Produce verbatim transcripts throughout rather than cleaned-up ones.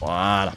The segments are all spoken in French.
Voilà.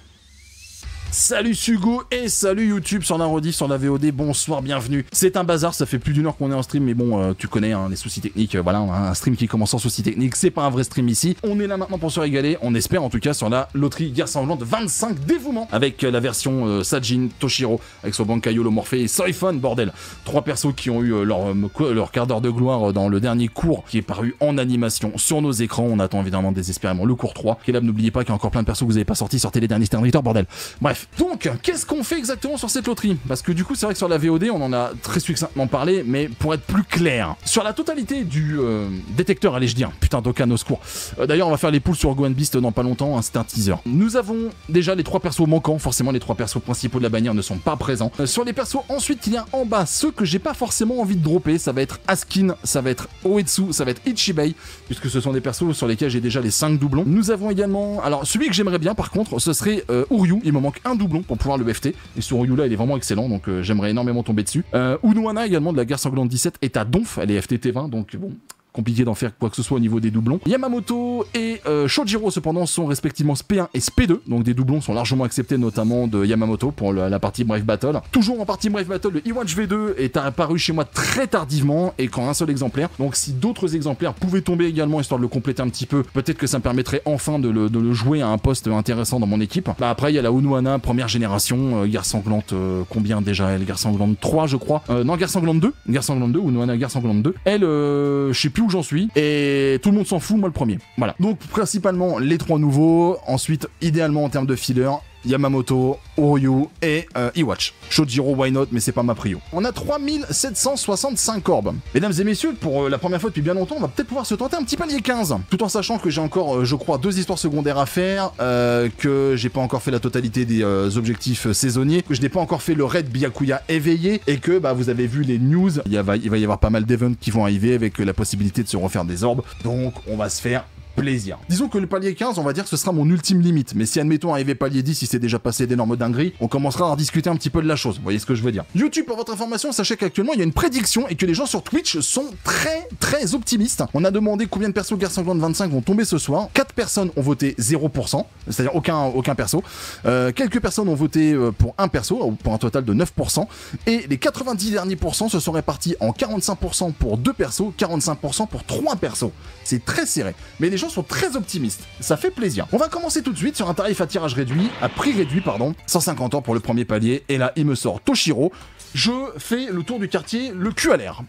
Salut Sugo et salut YouTube, sur la rediff, sur la V O D, bonsoir, bienvenue. C'est un bazar, ça fait plus d'une heure qu'on est en stream, mais bon, euh, tu connais hein, les soucis techniques, euh, voilà, un stream qui commence sans soucis techniques, c'est pas un vrai stream ici. On est là maintenant pour se régaler, on espère en tout cas sur la loterie Guerre Sanglante vingt-cinq Dévouement, avec euh, la version euh, Sajin, Toshiro, avec son Byakuya, le Morphée et Soi Fon, bordel. Trois persos qui ont eu euh, leur, euh, leur quart d'heure de gloire euh, dans le dernier cours qui est paru en animation sur nos écrans. On attend évidemment désespérément le cours trois, qui est là, n'oubliez pas qu'il y a encore plein de persos que vous n'avez pas sortis, sortez les derniers Star Victor, bordel. Bref. Donc, qu'est-ce qu'on fait exactement sur cette loterie? Parce que du coup, c'est vrai que sur la V O D, on en a très succinctement parlé, mais pour être plus clair, sur la totalité du euh, détecteur, allez-je dire, putain d'aucun au secours. Euh, D'ailleurs, on va faire les poules sur Go and Beast dans pas longtemps, hein, c'est un teaser. Nous avons déjà les trois persos manquants, forcément les trois persos principaux de la bannière ne sont pas présents. Euh, sur les persos, ensuite, il y a en bas ceux que j'ai pas forcément envie de dropper, ça va être Askin, ça va être Ōetsu, ça va être Ichibei, puisque ce sont des persos sur lesquels j'ai déjà les cinq doublons. Nous avons également, alors celui que j'aimerais bien par contre, ce serait euh, Uryu, il me manque un doublon pour pouvoir le F T, et ce Uryu là il est vraiment excellent, donc euh, j'aimerais énormément tomber dessus. euh, Unohana également de la Guerre Sanglante dix-sept est à Donf, elle est F T T vingt, donc bon, compliqué d'en faire quoi que ce soit au niveau des doublons. Yamamoto et euh, Shojiro cependant sont respectivement S P un et S P deux, donc des doublons sont largement acceptés, notamment de Yamamoto pour le, la partie Brave Battle. Toujours en partie Brave Battle, le iWatch V deux est apparu chez moi très tardivement et qu'en un seul exemplaire, donc si d'autres exemplaires pouvaient tomber également histoire de le compléter un petit peu, peut-être que ça me permettrait enfin de le, de le jouer à un poste intéressant dans mon équipe. Là, après il y a la Unohana première génération, euh, Guerre Sanglante euh, combien déjà elle, Guerre Sanglante trois je crois, euh, non Guerre Sanglante deux, Guerre Sanglante deux, Unohana Guerre Sanglante deux, elle euh, je sais plus où j'en suis, et tout le monde s'en fout, moi le premier. Voilà. Donc, principalement, les trois nouveaux. Ensuite, idéalement, en termes de filler, Yamamoto, Uryu et euh, iWatch. Shojiro, why not, mais c'est pas ma prio. On a trois mille sept cent soixante-cinq orbes. Mesdames et messieurs, pour euh, la première fois depuis bien longtemps, on va peut-être pouvoir se tenter un petit palier quinze. Tout en sachant que j'ai encore, euh, je crois, deux histoires secondaires à faire, euh, que j'ai pas encore fait la totalité des euh, objectifs euh, saisonniers, que je n'ai pas encore fait le raid Byakuya éveillé, et que, bah, vous avez vu les news, il, y a, il va y avoir pas mal d'events qui vont arriver avec euh, la possibilité de se refaire des orbes. Donc, on va se faire plaisir. Disons que le palier quinze, on va dire que ce sera mon ultime limite, mais si admettons arriver palier dix, si c'est déjà passé d'énormes dingueries, on commencera à discuter un petit peu de la chose, vous voyez ce que je veux dire. YouTube, pour votre information, sachez qu'actuellement il y a une prédiction et que les gens sur Twitch sont très très optimistes. On a demandé combien de persos Guerre Sanglante vingt-cinq vont tomber ce soir, quatre personnes ont voté zéro pour cent, c'est-à-dire aucun, aucun perso, euh, quelques personnes ont voté pour un perso, pour un total de neuf pour cent, et les quatre-vingt-dix derniers pourcents se sont répartis en quarante-cinq pour cent pour deux persos, quarante-cinq pour cent pour trois persos, c'est très serré, mais les gens sont très optimistes, ça fait plaisir. On va commencer tout de suite sur un tarif à tirage réduit, à prix réduit pardon, cent cinquante ans pour le premier palier, et là il me sort Toshiro. Je fais le tour du quartier, le cul à l'air.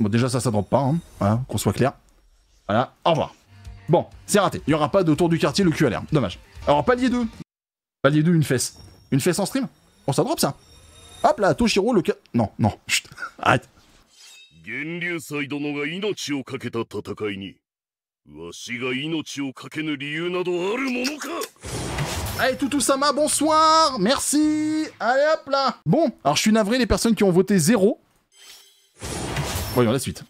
Bon déjà ça ça drop pas, hein. Voilà, qu'on soit clair. Voilà, au revoir. Bon, c'est raté, il n'y aura pas de tour du quartier, le cul à l'air, dommage. Alors palier deux, palier deux, une fesse. Une fesse en stream? Bon ça drop ça. Hop là, Toshiro le... Non, non, chut, arrête. Allez, Toutoussama, bonsoir, merci. Allez, hop là. Bon, alors je suis navré, les personnes qui ont voté zéro. Voyons la suite.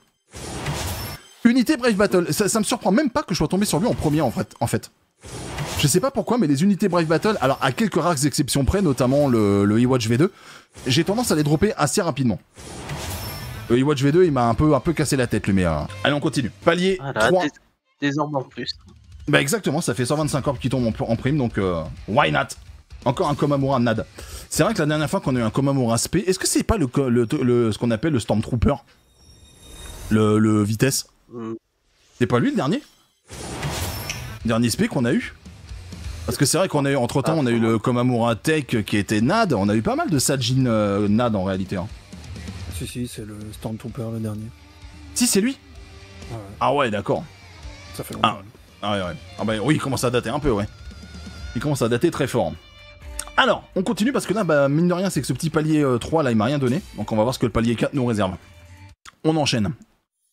Unité Brave Battle, ça, ça me surprend même pas que je sois tombé sur lui en premier en fait. En fait. Je sais pas pourquoi, mais les unités Brave Battle, alors à quelques rares exceptions près, notamment le, le iWatch V deux, j'ai tendance à les dropper assez rapidement. Le iWatch V deux, il m'a un peu, un peu cassé la tête, lui, mais... Euh... Allez, on continue. Palier voilà, trois. Des, des orbes en plus. Bah exactement, ça fait cent vingt-cinq orbes qui tombent en, en prime, donc euh, why not? Encore un Komamura Nad. C'est vrai que la dernière fois qu'on a eu un Komamura S P, est-ce que c'est pas le, le, le, ce qu'on appelle le Stormtrooper? Le, le vitesse mm. C'est pas lui, le dernier Dernier S P qu'on a eu? Parce que c'est vrai qu'on a eu, entre-temps, ah, on a eu le Komamura Tech qui était Nad, on a eu pas mal de Sajin euh, Nad en réalité, hein. Si, si, c'est le Stormtrooper, le dernier. Si, c'est lui ouais. Ah ouais, d'accord. Ça fait longtemps. Ah, ah ouais, ouais. Ah bah oui, il commence à dater un peu, ouais. Il commence à dater très fort. Alors, on continue parce que là, bah, mine de rien, c'est que ce petit palier euh, trois, là, il m'a rien donné. Donc on va voir ce que le palier quatre nous réserve. On enchaîne.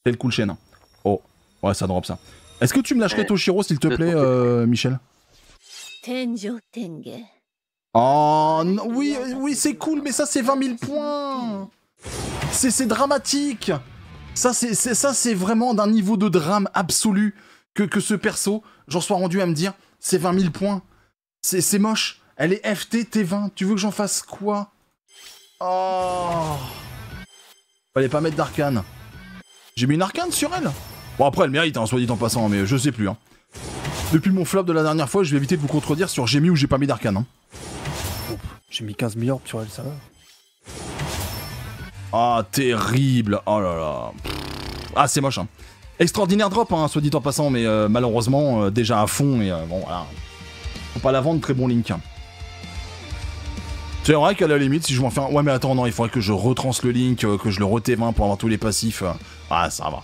C'est le cool chaîne. Oh, ouais, ça drop ça. Est-ce que tu me lâcherais Toshiro, s'il te plaît, euh, Michel? Oh, non, oui, oui, c'est cool, mais ça, c'est vingt mille points. C'est dramatique. Ça c'est vraiment d'un niveau de drame absolu que, que ce perso, j'en sois rendu à me dire, c'est vingt mille points. C'est moche. Elle est F T T vingt. Tu veux que j'en fasse quoi? Oh. Fallait pas mettre d'arcane. J'ai mis une arcane sur elle. Bon après elle mérite, hein, soit dit en passant, mais je sais plus. Hein. Depuis mon flop de la dernière fois, je vais éviter de vous contredire sur j'ai mis ou j'ai pas mis d'arcane. Hein. J'ai mis quinze mille orbes sur elle, ça va. Ah, terrible. Oh là là. Pff. Ah, c'est moche. Hein. Extraordinaire drop, hein, soit dit en passant, mais euh, malheureusement, euh, déjà à fond. Et euh, bon, voilà. Faut pas la vendre, très bon Link. C'est vrai qu'à la limite, si je m'en fais un... Ouais, mais attends, non, il faudrait que je retrans le Link, euh, que je le re-T vingt pour avoir tous les passifs. Euh... Ah, ça va.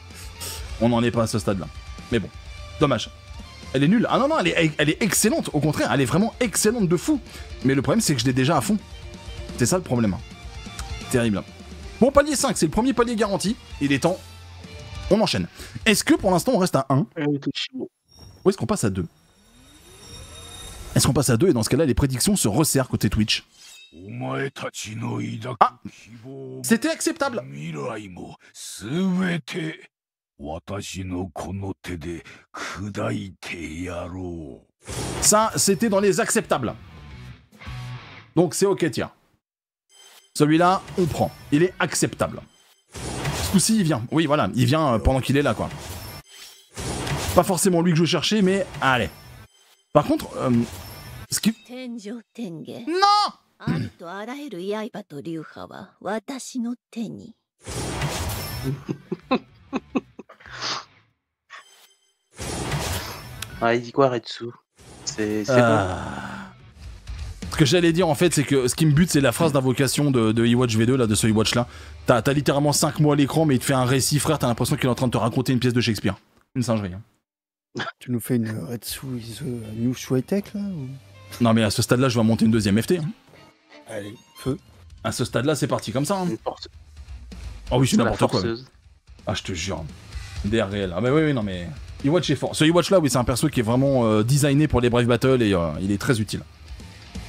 On n'en est pas à ce stade-là. Mais bon, dommage. Elle est nulle. Ah non, non, elle est, elle est excellente. Au contraire, elle est vraiment excellente de fou. Mais le problème, c'est que je l'ai déjà à fond. C'est ça le problème. Terrible. Bon, palier cinq, c'est le premier palier garanti. Il est temps. On enchaîne. Est-ce que pour l'instant, on reste à un? Ou est-ce qu'on passe à deux? Est-ce qu'on passe à deux? Et dans ce cas-là, les prédictions se resserrent côté Twitch. Ah, c'était acceptable. Ça, c'était dans les acceptables. Donc c'est ok, tiens. Celui-là, on prend. Il est acceptable. Ce coup-ci, il vient. Oui, voilà, il vient pendant qu'il est là, quoi. Pas forcément lui que je cherchais, mais allez. Par contre, euh, ce qui... Non! Ah, il dit quoi, Retsu? C'est euh... bon. Ce que j'allais dire en fait, c'est que ce qui me bute, c'est la phrase d'invocation de, de iWatch V deux, là, de ce iWatch là. T'as as littéralement cinq mois à l'écran, mais il te fait un récit, frère, t'as l'impression qu'il est en train de te raconter une pièce de Shakespeare. Une singerie. Hein. Tu nous fais une Retsu is a new Shueitech là ou... Non, mais à ce stade là, je vais monter une deuxième F T. Hein. Allez, feu. À ce stade là, c'est parti comme ça. Hein. Oh oui, c'est n'importe quoi. Ah, je te jure. D R L. Ah, mais oui, oui, non, mais. iWatch est fort. Ce iWatch là, oui, c'est un perso qui est vraiment euh, designé pour les Brave Battles et euh, il est très utile.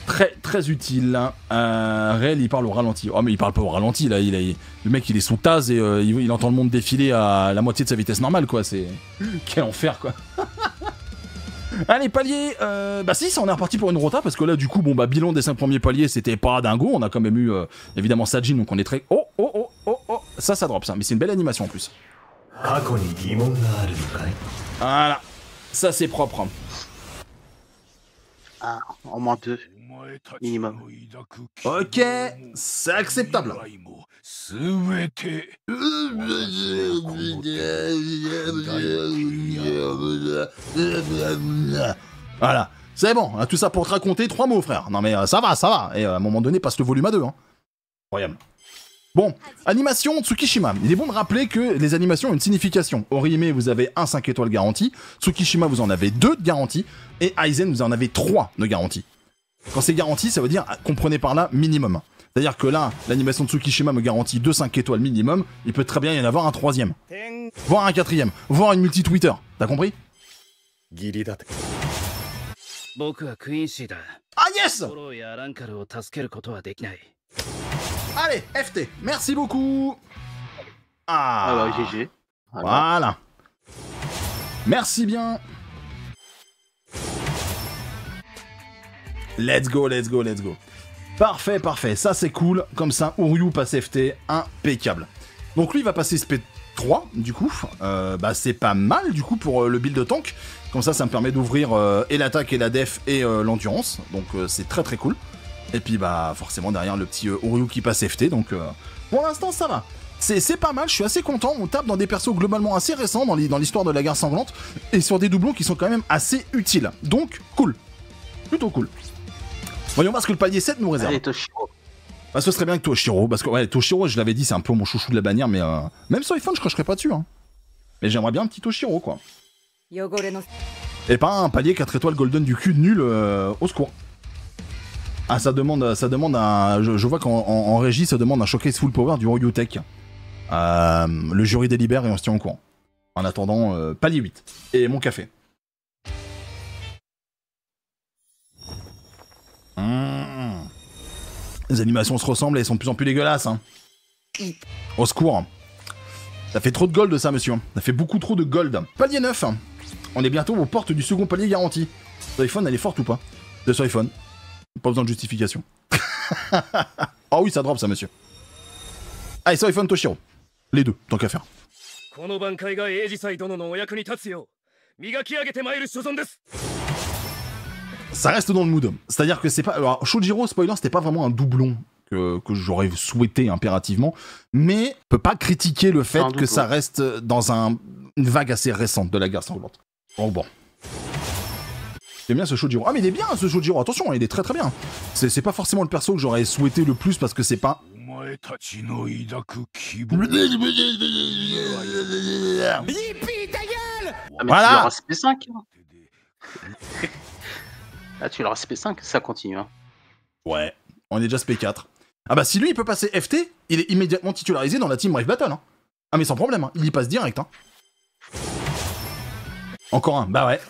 Très, très utile. Euh, Réel, il parle au ralenti. Oh, mais il parle pas au ralenti là. Il a, il... Le mec, il est sous tase et euh, il, il entend le monde défiler à la moitié de sa vitesse normale, quoi. C'est. Quel enfer, quoi. Allez, palier. Euh... Bah, si, ça, on est reparti pour une rota parce que là, du coup, bon, bah, bilan des cinq premiers paliers, c'était pas dingo. On a quand même eu, euh, évidemment, Sajin, donc on est très. Oh, oh, oh, oh, oh. Ça, ça drop ça. Mais c'est une belle animation en plus. Voilà, ça c'est propre. Ah, en moins deux, minimum. Ok, c'est acceptable. Voilà, c'est bon, tout ça pour te raconter trois mots, frère. Non mais euh, ça va, ça va. Et euh, à un moment donné, passe le volume à deux. Hein. Incroyable. Bon, animation Tsukishima. Il est bon de rappeler que les animations ont une signification. Orihime, vous avez un cinq étoiles garanti. Tsukishima, vous en avez deux de garantie. Et Aizen, vous en avez trois de garantie. Quand c'est garanti, ça veut dire, comprenez par là, minimum. C'est-à-dire que là, l'animation de Tsukishima me garantit deux cinq étoiles minimum. Il peut très bien y en avoir un troisième. Voire un quatrième. Voire une multi-Twitter. T'as compris? Ah yes! Allez, F T, merci beaucoup. Ah, alors, G G. Alors. Voilà. Merci bien. Let's go, let's go, let's go. Parfait, parfait. Ça, c'est cool. Comme ça, Uryu passe F T. Impeccable. Donc, lui, il va passer S P trois, du coup. Euh, bah, c'est pas mal, du coup, pour euh, le build de tank. Comme ça, ça me permet d'ouvrir euh, et l'attaque, et la def, et euh, l'endurance. Donc, euh, c'est très, très cool. Et puis bah forcément derrière le petit euh, Uryu qui passe F T, donc euh, pour l'instant ça va. C'est pas mal, je suis assez content, on tape dans des persos globalement assez récents dans l'histoire de la guerre sanglante, et sur des doublons qui sont quand même assez utiles. Donc cool, plutôt cool. Voyons voir ce que le palier sept nous réserve. Allez, Toshiro. Bah ce serait bien que Toshiro, parce que ouais, Toshiro je l'avais dit, c'est un peu mon chouchou de la bannière, mais euh, même sur iPhone je cracherais pas dessus. Hein. Mais j'aimerais bien un petit Toshiro quoi. Et pas un palier quatre étoiles golden du cul de nul, euh, au secours. Ah, ça demande, ça demande un... Je, je vois qu'en en, en régie, ça demande un showcase full power du Uryu Tech. Euh, le jury délibère et on se tient au courant. En attendant, euh, palier huit. Et mon café. Mmh. Les animations se ressemblent et elles sont de plus en plus dégueulasses. Hein. Au secours. Ça fait trop de gold, ça, monsieur. Ça fait beaucoup trop de gold. Palier neuf. On est bientôt aux portes du second palier garanti. Soi Fon, elle est forte ou pas? De Soi Fon. Pas besoin de justification. Oh oui, ça drop ça, monsieur. Allez, Soi Fon, Toshiro. Les deux, tant qu'à faire. ça reste dans le mood. C'est-à-dire que c'est pas... Alors, Shojiro, spoiler, c'était pas vraiment un doublon que, que j'aurais souhaité impérativement, mais on peut pas critiquer le fait que ça reste dans un, une vague assez récente de la guerre sanglante. Oh bon. J'aime bien ce Shojiro. Ah mais il est bien ce Shojiro, attention, il est très très bien. C'est pas forcément le perso que j'aurais souhaité le plus parce que c'est pas... Ah, voilà. Tu leur as C P cinq. Là tu leur as C P cinq, ça continue. Hein. Ouais, on est déjà C P quatre. Ah bah si lui il peut passer F T, il est immédiatement titularisé dans la Team Brave Battle. Hein. Ah mais sans problème, hein. Il y passe direct. Hein. Encore un, bah ouais.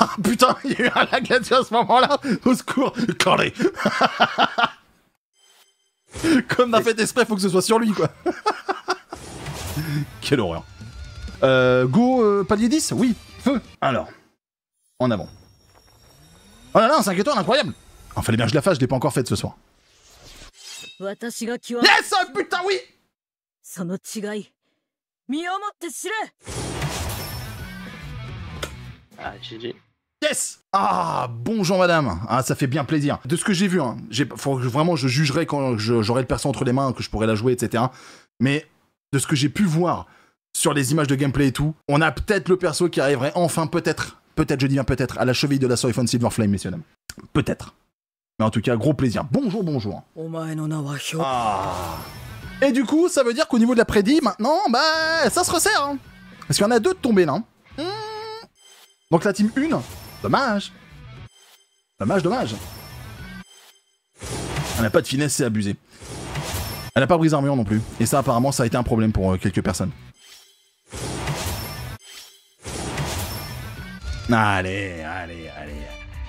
Ah putain, il y a eu un lag là-dessus à ce moment-là. Au secours, corré. Comme d'un fait exprès, faut que ce soit sur lui, quoi. Quelle horreur. Euh, go, euh, palier dix? Oui, feu. Alors, en avant. Oh là là, un cinq étoiles, incroyable. Oh, fallait bien que je la fasse, je l'ai pas encore faite ce soir. Yes, oh, putain, oui. Ah, G G. Yes! Ah, bonjour madame. Ah, ça fait bien plaisir. De ce que j'ai vu, hein, faut que vraiment je jugerai quand j'aurai le perso entre les mains, que je pourrai la jouer, et cetera. Mais de ce que j'ai pu voir sur les images de gameplay et tout, on a peut-être le perso qui arriverait enfin, peut-être, peut-être, je dis bien peut-être, à la cheville de la Soi Fon Silverflame, messieurs dames. Peut-être. Mais en tout cas, gros plaisir. Bonjour, bonjour. Ah. Et du coup, ça veut dire qu'au niveau de la prédit, maintenant, bah, ça se resserre. Hein. Parce qu'il y en a deux de tombés là. Mmh. Donc la team un, dommage. Dommage, dommage. Elle n'a pas de finesse, c'est abusé. Elle n'a pas brise armure non plus. Et ça, apparemment, ça a été un problème pour euh, quelques personnes. Allez, allez, allez.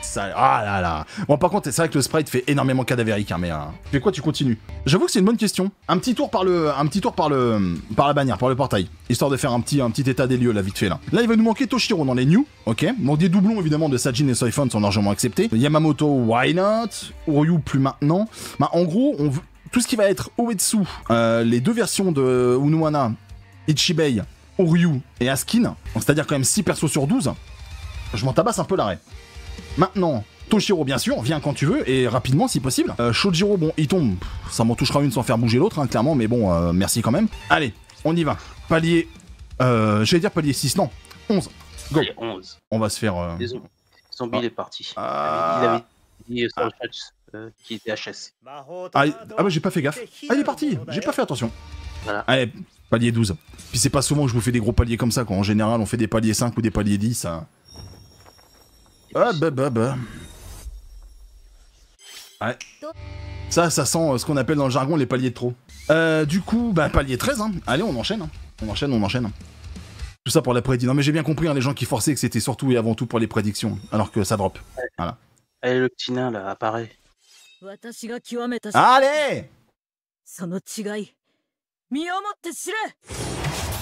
Ça... Ah là là. Bon, par contre, c'est vrai que le sprite fait énormément cadavérique, hein, mais... Euh... Fais quoi, tu continues? J'avoue que c'est une bonne question. Un petit tour par le... Un petit tour par le... Par la bannière, par le portail. Histoire de faire un petit, un petit état des lieux, là, vite fait, là. Là, il va nous manquer Toshiro dans les new, ok. Donc, des doublons, évidemment, de Sajin et Soi Fon sont largement acceptés. Yamamoto, why not? Uryu, plus maintenant. Bah, en gros, on... tout ce qui va être Ōetsu, euh, les deux versions de Unohana, Ichibei, Uryu et Askin, c'est-à-dire quand même six persos sur douze, je m'en tabasse un peu l'arrêt. Maintenant, Toshiro, bien sûr, viens quand tu veux, et rapidement si possible. Euh, Shojiro, bon, il tombe, ça m'en touchera une sans faire bouger l'autre, hein, clairement, mais bon, euh, merci quand même. Allez, on y va. Palier... Euh, j'allais dire palier six, non. onze. Go. onze. On va se faire... Euh... Les zombies, les zombies, ah. Il est parti. Ah. Il avait dit sur le chat euh, qu'il était H S. Ah, il... ah bah j'ai pas fait gaffe. Ah, il est parti, j'ai pas fait attention. Voilà. Allez, palier douze. Puis c'est pas souvent que je vous fais des gros paliers comme ça, quoi. En général, on fait des paliers cinq ou des paliers dix, ça... Ah bah bah bah. Ouais. Ça, ça sent euh, ce qu'on appelle dans le jargon les paliers de trop. Euh, du coup, bah palier treize, hein. Allez, on enchaîne. Hein. On enchaîne, on enchaîne. Tout ça pour la prédiction. Non mais j'ai bien compris, hein, les gens qui forçaient que c'était surtout et avant tout pour les prédictions, alors que ça drop. Allez. Voilà. Allez, le petit nain, là, apparaît. Allez!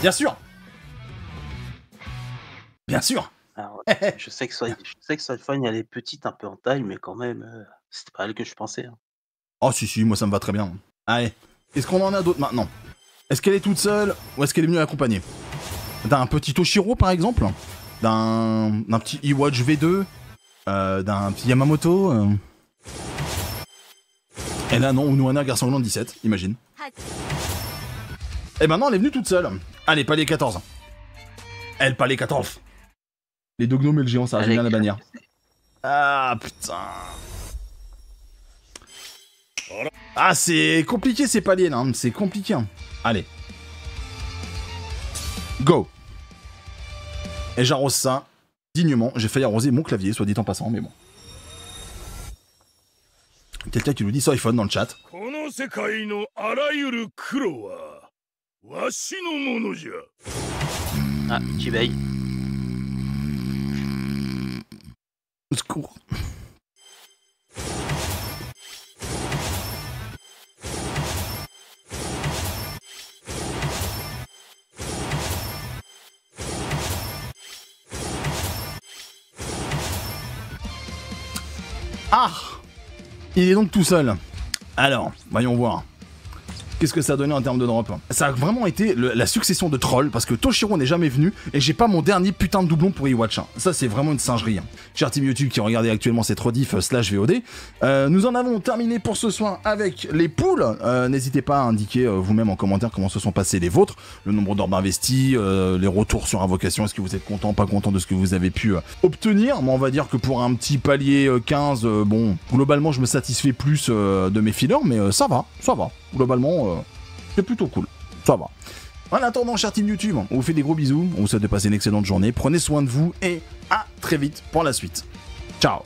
Bien sûr! Bien sûr! Alors, je sais que Soi Fon, elle est petite un peu en taille, mais quand même, euh, c'était pas elle que je pensais. Hein. Oh si si, moi ça me va très bien. Allez, est-ce qu'on en a d'autres maintenant? Est-ce qu'elle est toute seule ou est-ce qu'elle est venue accompagnée? D'un petit Toshiro par exemple? D'un petit iWatch V deux? euh, D'un petit Yamamoto? euh... Et là non, Unohana, garçon blanc dix-sept, imagine. Et maintenant elle est venue toute seule. Allez, palier quatorze. Elle, palier quatorze. Les deux gnomes et le géant, ça arrive bien la bannière. Ah putain. Ah c'est compliqué ces paliers là, hein. C'est compliqué. Hein. Allez. Go. Et j'arrose ça dignement. J'ai failli arroser mon clavier, soit dit en passant, mais bon. Quelqu'un qui nous dit Soi Fon dans le chat. Ah, tu veilles. Au secours. Ah! Il est donc tout seul. Alors, voyons voir. qu'est-ce que ça a donné en termes de drop. Ça a vraiment été le, la succession de trolls, parce que Toshiro n'est jamais venu, et j'ai pas mon dernier putain de doublon pour iWatch. Ça, c'est vraiment une singerie. Cher team YouTube qui regardait actuellement cette rediff euh, slash V O D, euh, nous en avons terminé pour ce soir avec les poules. Euh, N'hésitez pas à indiquer euh, vous-même en commentaire comment se sont passés les vôtres, le nombre d'orbes investis, euh, les retours sur invocation, est-ce que vous êtes content, pas content de ce que vous avez pu euh, obtenir. Moi, on va dire que pour un petit palier euh, quinze, euh, bon, globalement, je me satisfais plus euh, de mes fillers, mais euh, ça va, ça va. Globalement, euh, c'est plutôt cool, ça va. En attendant, cher team YouTube, on vous fait des gros bisous, on vous souhaite de passer une excellente journée, prenez soin de vous et à très vite pour la suite. Ciao.